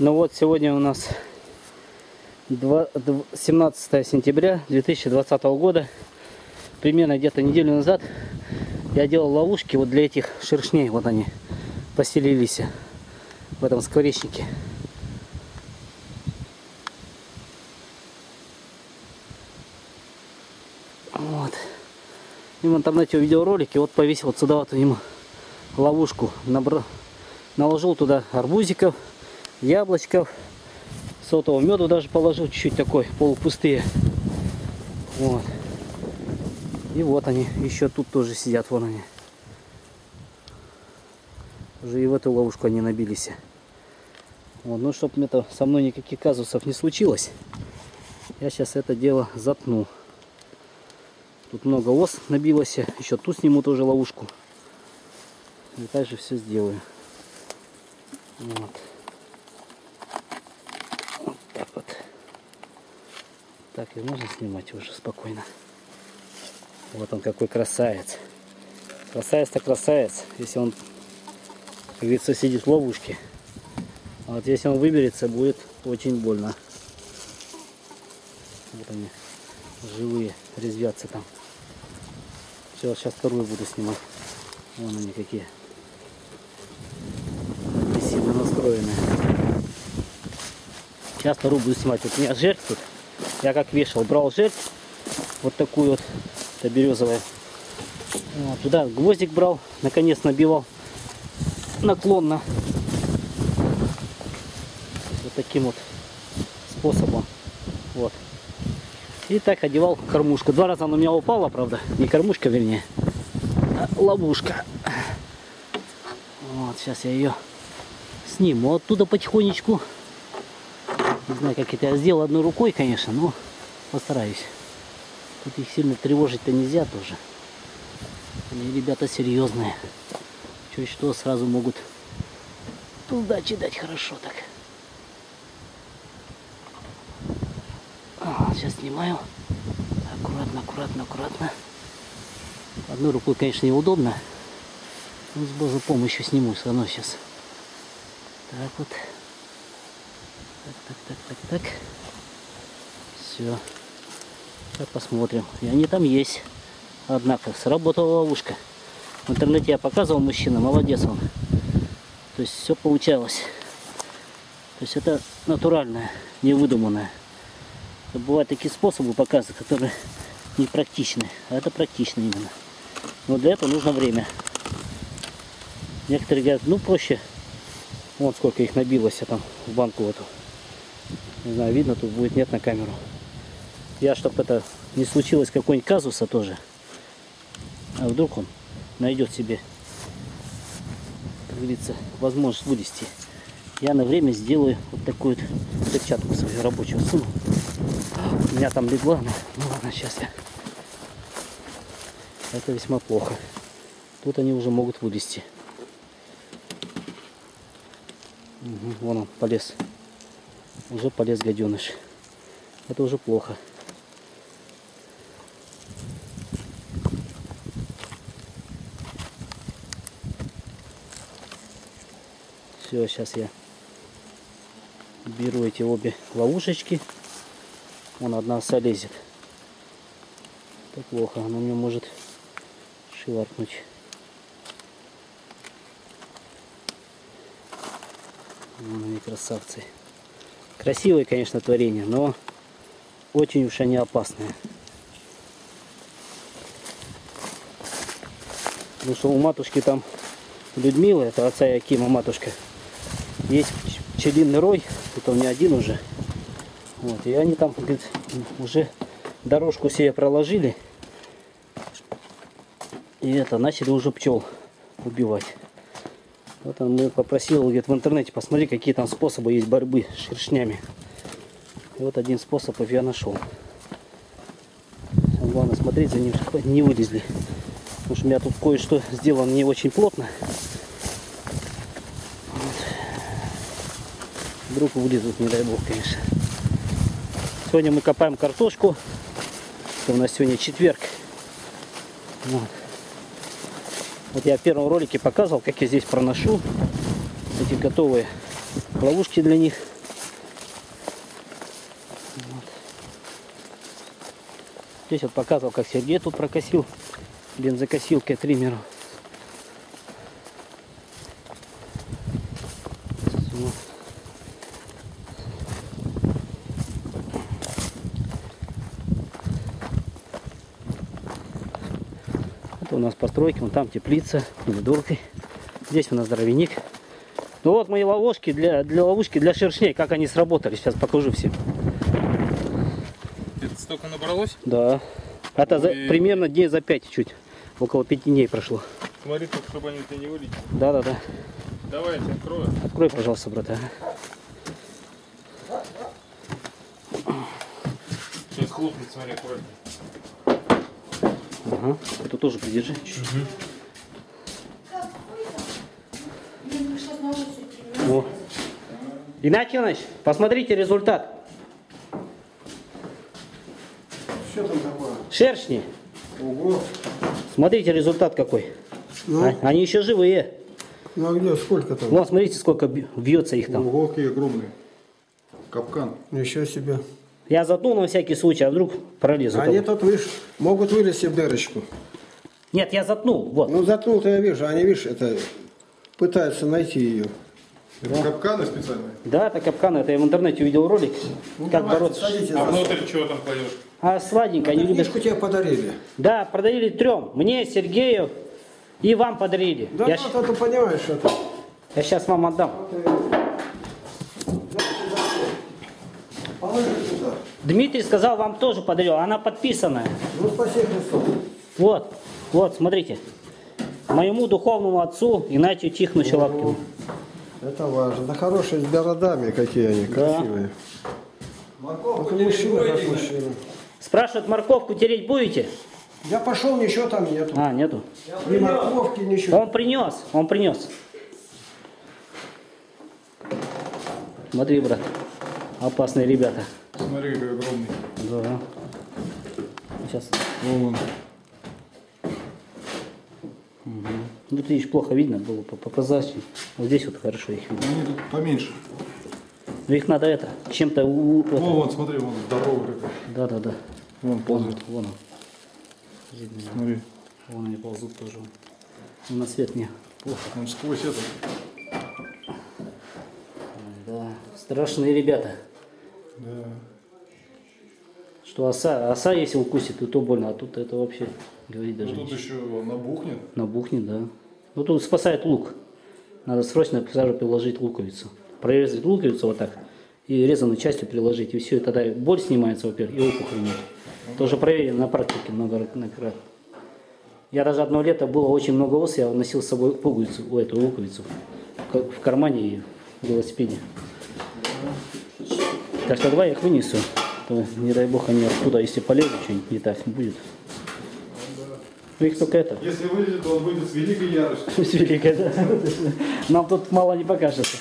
Ну вот, сегодня у нас 17 сентября 2020 года. Примерно где-то неделю назад я делал ловушки вот для этих шершней. Вот они поселились в этом скворечнике. Вот. И в интернете увидел ролик и вот повесил вот сюда вот ему ловушку. Наложил туда арбузиков, яблочков, сотового меду даже положил, чуть-чуть такой, полупустые. Вот. И вот они, еще тут тоже сидят, вон они. Уже и в эту ловушку они набились. Вот. Ну, чтобы это со мной никаких казусов не случилось, я сейчас это дело затну. Тут много ос набилось, еще тут сниму тоже ловушку. И также все сделаю. Вот. Так, и можно снимать уже спокойно. Вот он какой красавец. Красавец-то красавец. Если он, как говорится, сидит в ловушке. А вот если он выберется, будет очень больно. Вот они живые, резвятся там. Все, сейчас вторую буду снимать. Вон они какие. Агрессивно настроенные. Сейчас вторую буду снимать. Вот у меня жердь тут. Я как вешал, брал жердь, вот такую вот, это березовая, вот, туда гвоздик брал, наконец набивал наклонно, вот таким вот способом, вот. И так одевал кормушку. Два раза она у меня упала, правда, не кормушка, вернее, а ловушка. Вот, сейчас я ее сниму оттуда потихонечку. Не знаю, как это я сделал одной рукой, конечно, но постараюсь. Тут их сильно тревожить-то нельзя тоже. Они, ребята, серьезные. Чуть что, сразу могут удачи дать хорошо так. А, сейчас снимаю. Аккуратно, аккуратно, аккуратно. Одной рукой, конечно, неудобно. Но с Божьей помощью сниму все равно сейчас. Так вот. Так. Все. Так, посмотрим. И они там есть. Однако, сработала ловушка. В интернете я показывал, мужчина, молодец он. То есть все получалось. То есть это натуральное, не выдуманное. Бывают такие способы показа, которые непрактичны. А это практично именно. Но для этого нужно время. Некоторые говорят, ну проще. Вон сколько их набилось, а там в банку эту. Не знаю, видно тут будет, нет, на камеру. Я, чтобы это не случилось, какой-нибудь казуса тоже. А вдруг он найдет себе, как говорится, возможность вылезти. Я на время сделаю вот такую вот перчатку свою рабочую сумму. У меня там легла, ну ладно, сейчас я. Это весьма плохо. Тут они уже могут вылезти. Угу, вон он полез. Уже полез гаденыш. Это уже плохо. Все, сейчас я беру эти обе ловушечки. Вон одна оса лезет. Это плохо, она мне может шваркнуть. Вон они, красавцы. Красивые, конечно, творения, но очень уж они опасные. Потому что у матушки там, Людмила, это отца Якима матушка, есть пчелиный рой, тут он не один уже. Вот, и они там, говорит, уже дорожку себе проложили. И это, начали уже пчел убивать. Вот он мне попросил, говорит, в интернете посмотри, какие там способы есть борьбы с шершнями. И вот один способ я нашел. Главное смотреть за ним, чтобы не вылезли. Потому что у меня тут кое-что сделано не очень плотно. Вот. Вдруг вылезут, не дай бог, конечно. Сегодня мы копаем картошку. Это у нас сегодня четверг. Вот. Вот я в первом ролике показывал, как я здесь проношу эти готовые ловушки для них. Вот. Здесь вот показывал, как Сергей тут прокосил бензокосилкой триммером. Это у нас постройки, вон там теплица, недуркой. Здесь у нас дровяник. Ну вот мои ловушки для шершней, как они сработали. Сейчас покажу всем. Это столько набралось? Да. Это примерно дней за 5 чуть. Около 5 дней прошло. Смотри, тут, чтобы они у тебя не вылетели. Да. Давай, я тебя открою. Открой, пожалуйста, брат. Сейчас хлопнет, смотри, аккуратно. Ага. Это тоже придержи. Угу. Игнатий Иванович, посмотрите результат. Что там такое? Шершни. Ого. Смотрите результат какой. Ну? Они еще живые. Ну а где, сколько там? Вон, смотрите, сколько бьется их там. Ого, какие огромные. Капкан. Еще себе. Я заткнул на всякий случай, а вдруг пролезут. Они тут, видишь, могут вылезти в дырочку. Нет, я заткнул, вот. Ну заткнул-то я вижу, они, видишь, это пытаются найти ее. Это капканы специальные? Да, это капканы, это я в интернете увидел ролик, ну, как бороться. Садитесь, а внутрь чего там кладешь? А сладенько. Они любят. Книжку тебе подарили. Да, подарили трем. Мне, Сергею и вам подарили. Да, я ты понимаешь, что это. Я сейчас вам отдам. Дмитрий сказал, вам тоже подарил. Она подписанная. Ну, спасибо, Христо. Вот, вот, смотрите. Моему духовному отцу Игнатию Тихоновичу Лапкину. Это важно. Да хорошие, с бородами какие они, красивые. Да. Морковку мужчина, как мужчина. Спрашивают, морковку тереть будете? Я пошел, ничего там нету. А, нету? Ни морковки, ничего. Он принес, он принес. Смотри, брат. Опасные ребята. Смотри, какой огромный. Да. Сейчас. Вон. Угу. Ну ты видишь, плохо видно было по прозрачным. Вот здесь вот хорошо их видно. Они тут поменьше. Но их надо это, чем-то... Вон, смотри, вон, здоровый какой. Да. Вон ползут. Вон он. Видно. Смотри. Вон они ползут тоже. На свет не плохо. Он сквозь это. Да, страшные ребята. Да. Что оса если укусит, то больно, а тут это вообще говорит даже. Ну тут еще набухнет. Набухнет, да. Ну тут спасает лук. Надо срочно приложить луковицу. Прорезать луковицу вот так и резаную частью приложить. И все, и тогда боль снимается, во-первых, и опухоль нет. Тоже проверено на практике многократно. Я даже одно лето было очень много ос, я носил с собой пуговицу, эту луковицу в кармане и в велосипеде. Так что давай я их вынесу. То, не дай бог они оттуда, если полезут, что-нибудь не так будет. Ну их только это. Если вылезет, то он выйдет с великой яростью. С великой, да. Нам тут мало не покажется.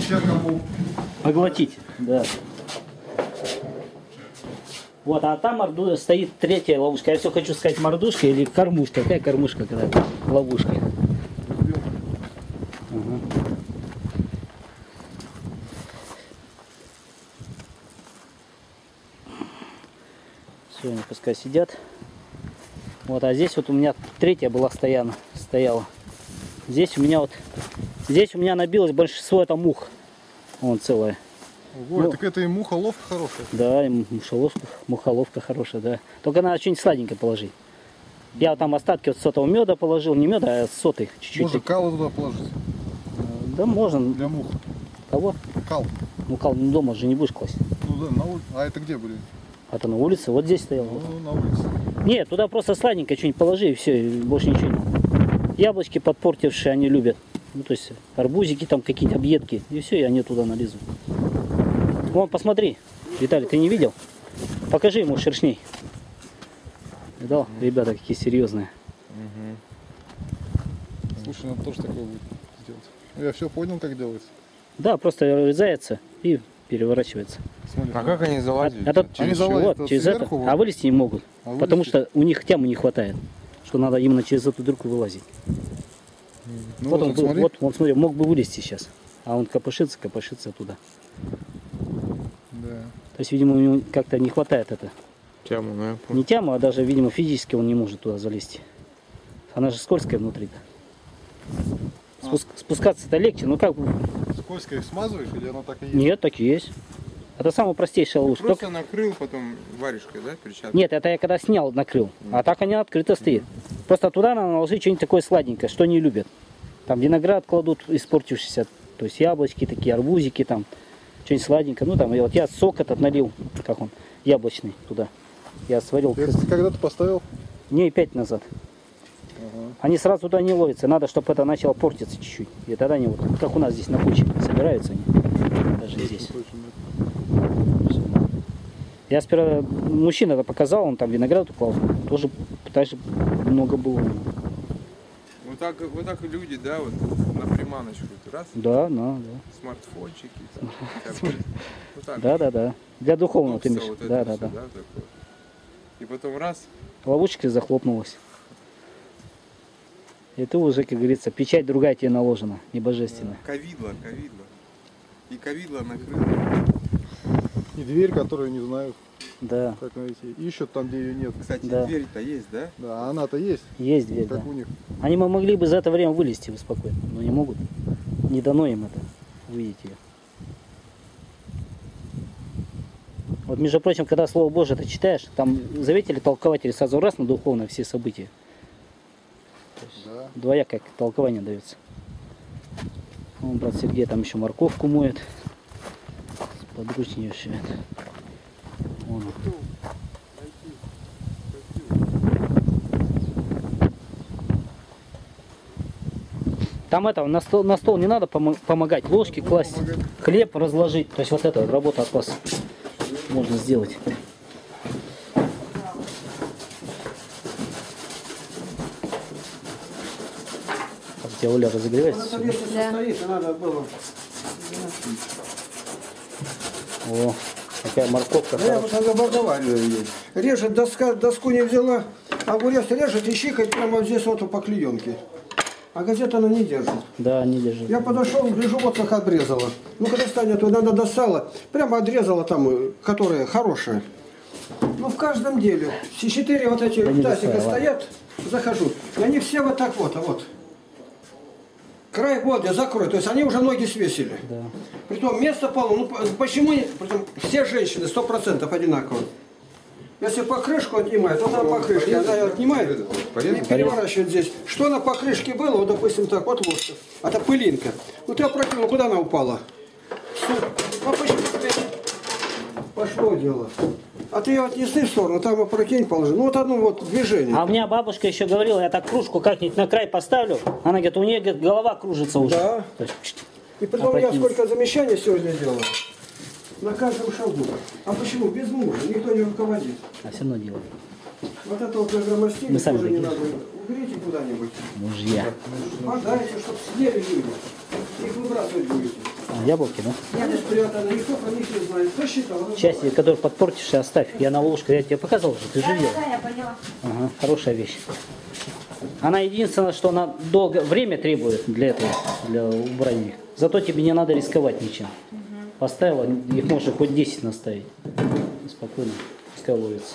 Сейчас кому? Поглотить, да. Вот, а там стоит третья ловушка. Я все хочу сказать мордушка или кормушка. Какая кормушка, когда ловушка? Все, они пускай сидят. Вот, а здесь вот у меня третья была стояла. Здесь у меня вот, набилось большинство это мух. Вон целое. Ого, ну, так это и мухоловка хорошая. Да, и мухоловка хорошая, да. Только надо что-нибудь сладенькое положить. Я вот там остатки вот сотого меда положил, не меда, а сотых чуть-чуть. Можно кал туда положить? Да можно. Для мух. Кого? Кал. Ну кал дома же не будешь класть. Ну да, на улице. А это где были? А то на улице, вот здесь стоял. Ну, на улице. Нет, туда просто сладенько что-нибудь положи и все, и больше ничего не надо. Яблочки подпортившие они любят. Ну, то есть арбузики там какие-нибудь, объедки. И все, и они туда налезут. Вон, посмотри, Виталий, ты не видел? Покажи ему шершней. Видал? Ребята какие серьезные. Угу. Слушай, надо тоже такое будет делать. Я все понял, как делается. Да, просто резается и переворачивается. А как они залазят? Через это. А вылезти не могут, потому что у них тямы не хватает, что надо именно через эту дырку вылазить. Ну, вот, он, смотри. Вот, смотри, мог бы вылезти сейчас, а он копошится оттуда. Да. То есть, видимо, у него как-то не хватает это. Тяму, да? Не тяму, а даже, видимо, физически он не может туда залезть. Она же скользкая внутри-то. Спускаться-то легче, но как бы... Скользко их смазываешь или оно так и есть? Нет, так и есть. Это самая простейшая ловушка. Просто только... накрыл, потом варежкой, да, перчаткой? Нет, это я когда снял, накрыл. А так они открыто стоит. Просто туда надо наложить что-нибудь такое сладенькое, что не любят. Там виноград кладут испортившийся, то есть яблочки такие, арбузики там, что-нибудь сладенькое. Ну там, вот я сок этот налил, как он, яблочный туда. Я сварил. Ты когда ты поставил? Дней 5 назад. Они сразу туда не ловятся, надо, чтобы это начало портиться чуть-чуть. И тогда они вот, как у нас здесь на куче, собираются они, даже здесь. Я сперва, мужчина это показал, он там виноград упал, тоже также много было. Вот так люди, да, вот на приманочку, раз? Да, да. Смартфончики. Да. Для духовного, ты имеешь. Да. И потом раз. Ловушка захлопнулась. И ты уже, как говорится, печать другая тебе наложена, небожественная. Ковидло. И ковидло накрыло. И дверь, которую не знают, да. Как найти. Ищут там, где ее нет. Кстати, да. Дверь-то есть, да? Да, она-то есть. Есть дверь, как да. У них. Они могли бы за это время вылезти спокойно, но не могут. Не дано им это, увидеть ее. Вот, между прочим, когда Слово Божие ты читаешь, там заветили толкователи сразу раз на духовное все события. Да. Двоякое толкование дается. Вон брат Сергей там еще морковку моет. Подручнее все это. Вон. Там это, на стол не надо помогать, ложки класть, хлеб разложить. То есть вот эта работа от вас можно сделать. Оля разогревается. Да. О, такая морковка. Да, вот она бордовая. Режет, доску не взяла, огурец режет и щикает прямо здесь вот по клеенке. А газета она не держит. Да, не держит. Я подошел, гляжу, вот как обрезала. Ну, когда станет, надо достала, прямо отрезала там, которые хорошие. Ну, в каждом деле. Все 4 вот эти тазика стоят, захожу. И они все вот так вот, а вот. Край вот я закрою, то есть они уже ноги свесили. Да. Притом место полно, ну почему не, притом все женщины 100% одинаково. Если покрышку отнимает, то она покрышки, она ее отнимает и переворачивает здесь. Что на покрышке было, вот допустим так, вот лучше, а это пылинка. Вот я прокинул, куда она упала? Ну почему теперь пошло дело? А ты ее отнесли в сторону, там опрокинь, положи. Ну вот одно вот движение. А у меня бабушка еще говорила, я так кружку как-нибудь на край поставлю. Она говорит, у нее говорит, голова кружится уже. Да. И потом я сколько замечаний сегодня делаю. На каждом шагу. А почему? Без мужа. Никто не руководит. А все равно делает. Вот это вот на громостике тоже не надо. Уберите куда-нибудь. Мужья. Подайте, чтобы съели люди. Их выбрасывать будете. Яблоки, да? Части, которые подпортишь, оставь. Я на ложку, я тебе показывал уже, ты же видел. Да, я поняла. Ага, хорошая вещь. Она единственное, что она долго время требует для этого, для убрания. Зато тебе не надо рисковать ничем. Угу. Поставила, их можно хоть 10 наставить. Спокойно, пускай ловится.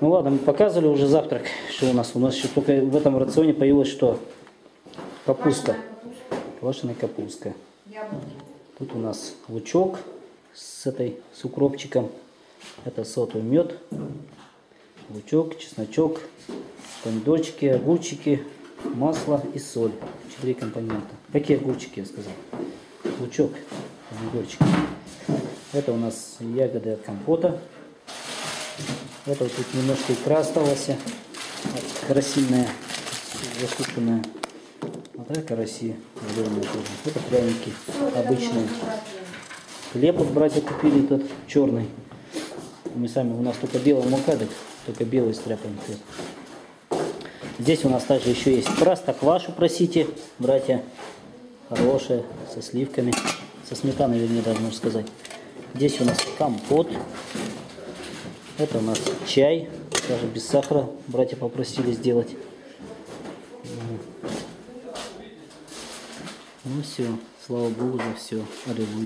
Ну ладно, мы показывали уже завтрак, что у нас. У нас еще только в этом рационе появилось что? Капуста. Квашеная капуста. Тут у нас лучок с укропчиком. Это сотовый мед. Лучок, чесночок, помидорчики, огурчики, масло и соль. 4 компонента. Какие огурчики, я сказал? Лучок, помидорчики. Это у нас ягоды от компота. Это вот тут немножко икра осталась. Красивая, засушенная. Вот это караси, это пряники обычные. Хлеб вот братья купили этот черный. Мы сами, у нас только белый мукадок, только белый стряпаем хлеб. Здесь у нас также еще есть простоквашу, просите, братья, хорошая, со сливками, со сметаной, вернее, даже можно сказать. Здесь у нас компот, это у нас чай, даже без сахара братья попросили сделать. Ну все, слава Богу за все. Аллилуйя.